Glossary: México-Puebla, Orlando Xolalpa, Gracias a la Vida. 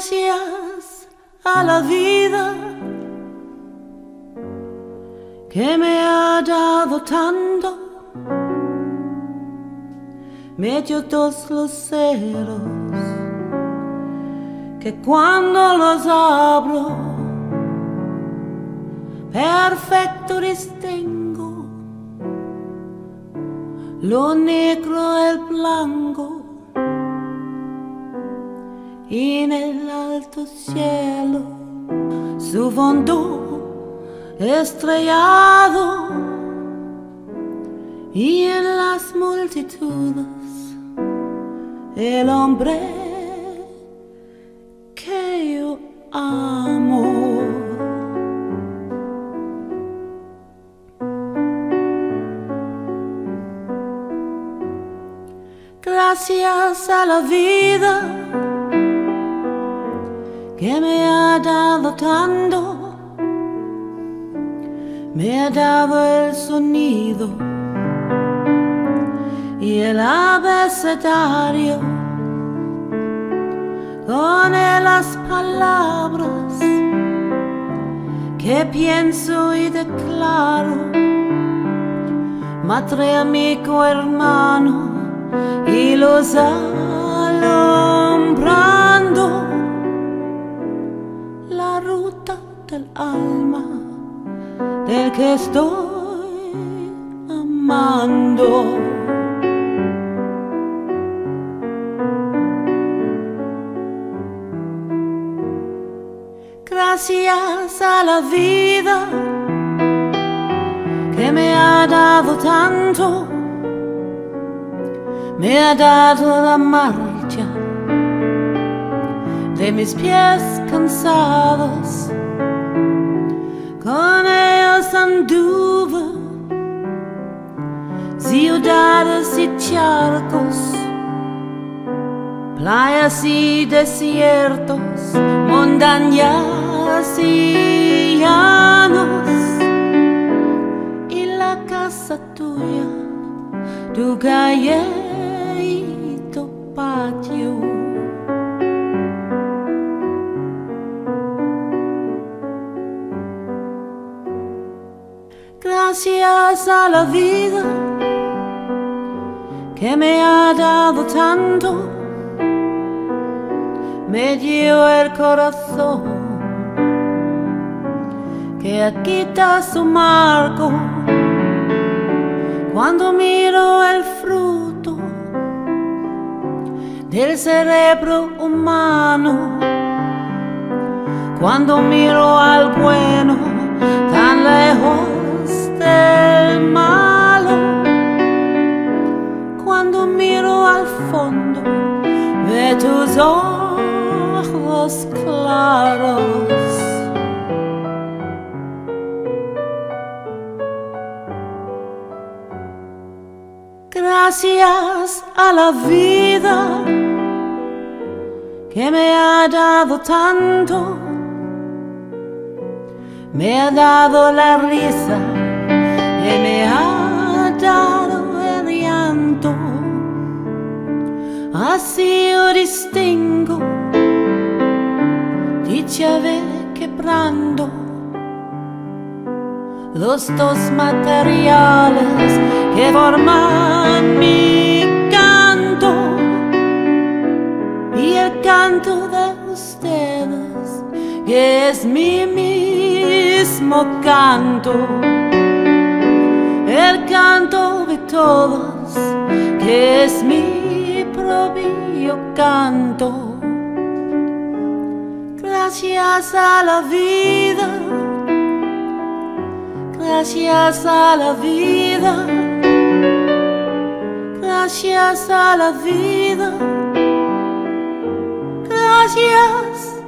gracias a la vida que me ha dado tanto, me dio todos los ceros que cuando los abro perfecto distingo lo negro el blanco. Y en el alto cielo su fondo estrellado, y en las multitudes el hombre que yo amo. Gracias a la vida que me ha dado tanto, me ha dado el sonido y el abecedario, con las palabras que pienso y declaro, madre, amigo, hermano, y los alumbrando la ruta del alma del que estoy amando. Gracias a la vida que me ha dado tanto, me ha dado la marcha de mis pies cansados, con ellos anduve ciudades y charcos, playas y desiertos, montañas y llanos, y la casa tuya, tu calle y tu patio. Gracias a la vida que me ha dado tanto, me dio el corazón que quita su marco cuando miro el fruto del cerebro humano, cuando miro al bueno tan lejos del malo, cuando miro al fondo de tus ojos claros. Gracias a la vida que me ha dado tanto, me ha dado la risa, me ha dado el llanto, así yo distingo dicha vez quebrando los dos materiales que forman mi canto, y el canto de ustedes que es mi mismo canto, el canto de todos, que es mi propio canto. Gracias a la vida, gracias a la vida, gracias a la vida, gracias.